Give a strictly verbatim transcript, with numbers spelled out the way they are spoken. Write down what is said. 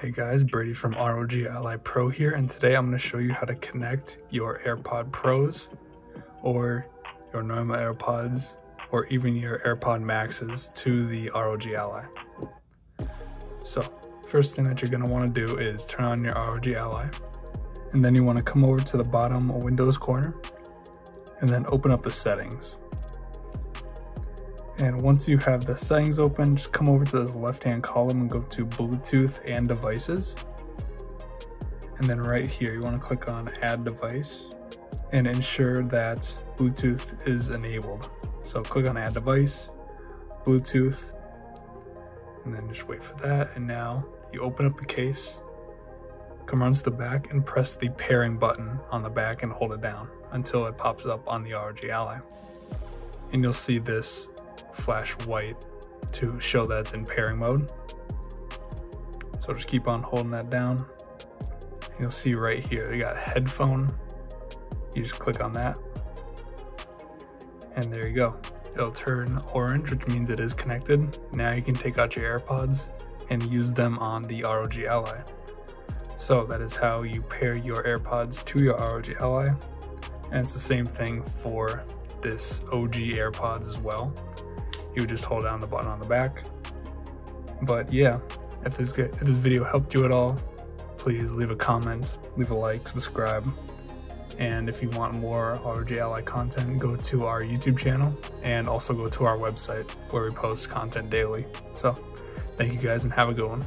Hey guys, Brady from R O G Ally Pro here, and today I'm going to show you how to connect your AirPod Pros or your normal AirPods or even your AirPod Maxes to the R O G Ally. So first thing that you're going to want to do is turn on your R O G Ally, and then you want to come over to the bottom Windows corner and then open up the settings. And once you have the settings open, just come over to this left-hand column and go to Bluetooth and Devices. And then right here, you want to click on Add Device and ensure that Bluetooth is enabled. So click on Add Device, Bluetooth, and then just wait for that. And now you open up the case, come around to the back and press the pairing button on the back and hold it down until it pops up on the R O G Ally. And you'll see this flash white to show that it's in pairing mode. So just keep on holding that down. You'll see right here, you got headphone. You just click on that. And there you go. It'll turn orange, which means it is connected. Now you can take out your AirPods and use them on the R O G Ally. So that is how you pair your AirPods to your R O G Ally. And it's the same thing for this O G AirPods as well. You would just hold down the button on the back. But yeah, if this, if this video helped you at all, please leave a comment, leave a like, subscribe. And if you want more R O G Ally content, go to our YouTube channel and also go to our website where we post content daily. So thank you guys and have a good one.